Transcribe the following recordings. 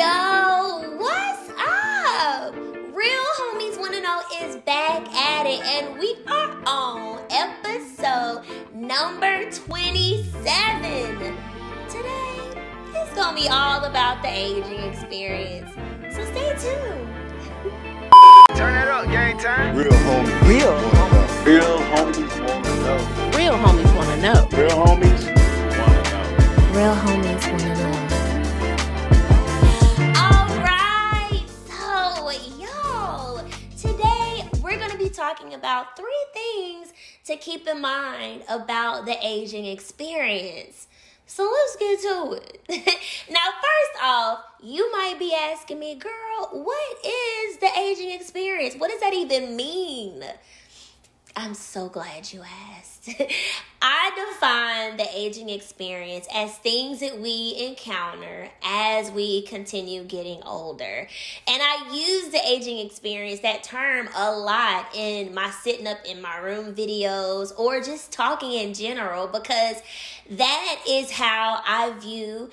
Yo, what's up? Real Homies Wanna Know is back at it, and we are on episode number 27. Today, it's gonna be all about the aging experience, so stay tuned. Turn it up, gang time. Real homies. Real homies. Real homies wanna know. Real homies wanna know. Real homies wanna know. Real homies wanna know. Talking about three things to keep in mind about the aging experience. So let's get to it. Now, first off, you might be asking me, girl, what is the aging experience? What does that even mean? I'm so glad you asked. I define the aging experience as things that we encounter as we continue getting older. And I use the aging experience, that term, a lot in my sitting up in my room videos or just talking in general, because that is how I view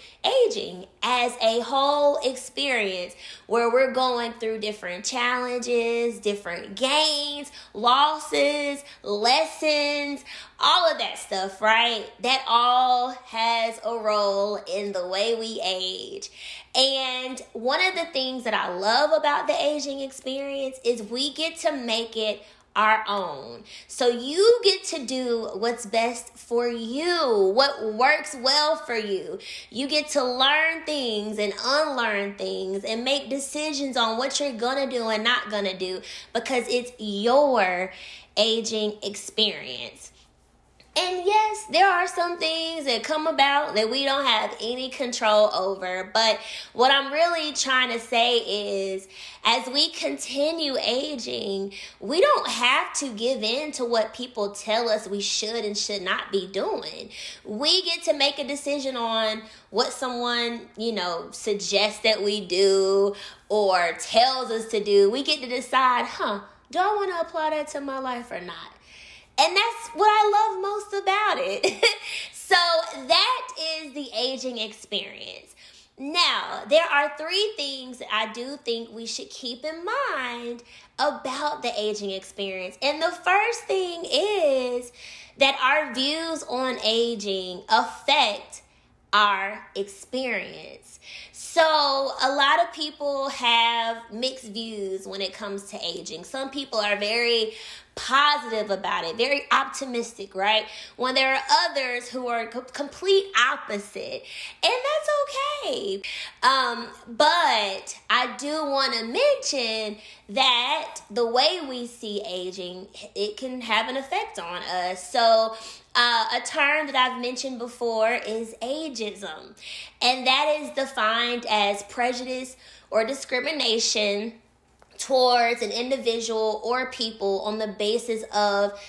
aging, as a whole experience where we're going through different challenges, different gains, losses, lessons, all of that stuff, right? That all has a role in the way we age. And one of the things that I love about the aging experience is we get to make it our own. So you get to do what's best for you, what works well for you. You get to learn things and unlearn things and make decisions on what you're gonna do and not gonna do, because it's your aging experience. And yes, there are some things that come about that we don't have any control over. But what I'm really trying to say is, as we continue aging, we don't have to give in to what people tell us we should and should not be doing. We get to make a decision on what someone, suggests that we do or tells us to do. We get to decide, do I want to apply that to my life or not? And that's what I love most about it. So that is the aging experience. Now, there are three things that I do think we should keep in mind about the aging experience. And the first thing is that our views on aging affect our experience. So a lot of people have mixed views when it comes to aging. Some people are very positive about it, very optimistic, right? When there are others who are complete opposite, and that's okay. But I do want to mention that the way we see aging, it can have an effect on us. So a term that I've mentioned before is ageism, and that is defined as prejudice or discrimination towards an individual or people on the basis of,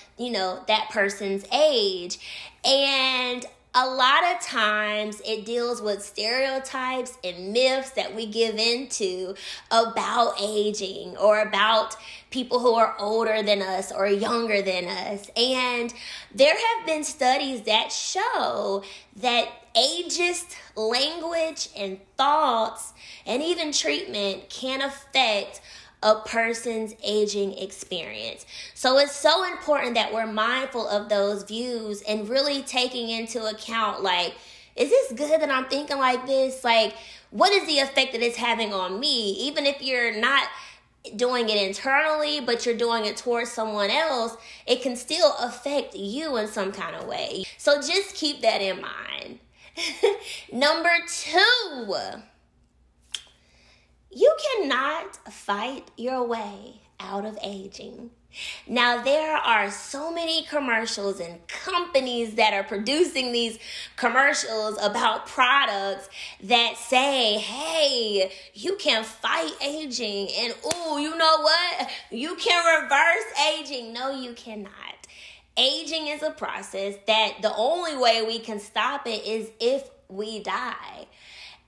that person's age. And a lot of times it deals with stereotypes and myths that we give into about aging or about people who are older than us or younger than us. And there have been studies that show that ageist language and thoughts and even treatment can affect a person's aging experience. So it's so important that we're mindful of those views and really taking into account, is this good that I'm thinking like this? What is the effect that it's having on me? Even if you're not doing it internally, but you're doing it towards someone else, it can still affect you in some kind of way. So just keep that in mind. Number two, you cannot fight your way out of aging. Now, there are so many commercials and companies that are producing these commercials about products that say, hey, you can fight aging, and you can reverse aging. No, you cannot. Aging is a process that the only way we can stop it is if we die.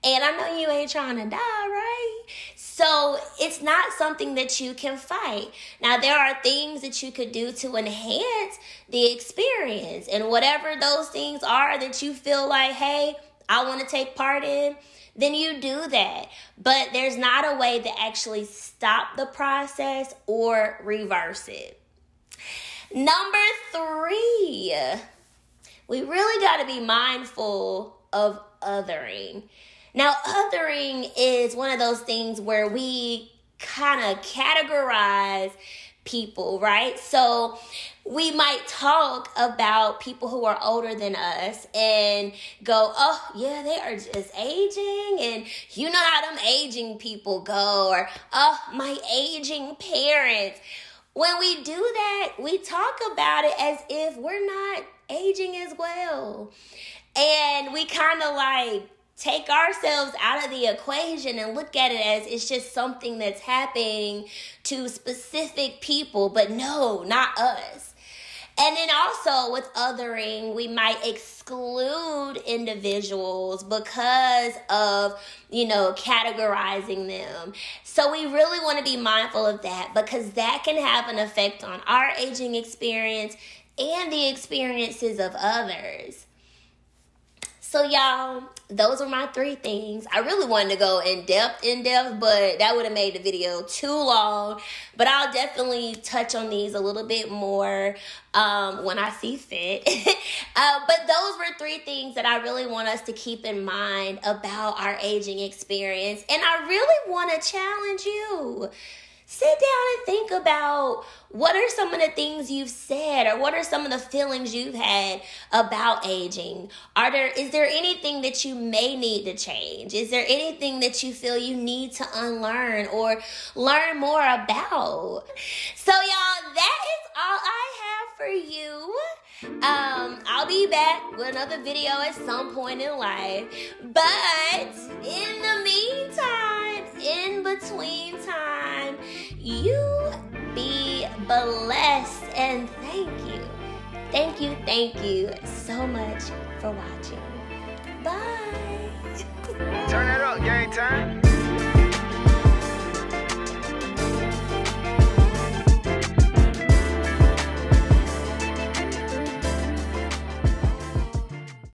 And I know you ain't trying to die, right? So it's not something that you can fight. Now, there are things that you could do to enhance the experience. And whatever those things are that you feel like, hey, I want to take part in, then you do that. But there's not a way to actually stop the process or reverse it. Number 3, we really got to be mindful of othering. Now, othering is one of those things where we kind of categorize people, right? So we might talk about people who are older than us and go, oh, yeah, they are just aging. And you know how them aging people go, or, oh, my aging parents. When we do that, we talk about it as if we're not aging as well. And we kind of like take ourselves out of the equation and look at it as it's just something that's happening to specific people, but no, not us. And then also with othering, we might exclude individuals because of, you know, categorizing them. So we really want to be mindful of that, because that can have an effect on our aging experience and the experiences of others. So y'all, those are my 3 things. I really wanted to go in depth, but that would have made the video too long. But I'll definitely touch on these a little bit more when I see fit. But those were 3 things that I really want us to keep in mind about our aging experience. And I really want to challenge you. Sit down and think about what are some of the things you've said, or what are some of the feelings you've had about aging. Is there anything that you may need to change? Is there anything that you feel you need to unlearn or learn more about? So y'all, that is all I have for you. I'll be back with another video at some point in life. But in the meantime, in between time, you be blessed, and thank you so much for watching. Bye. Turn it up, game time.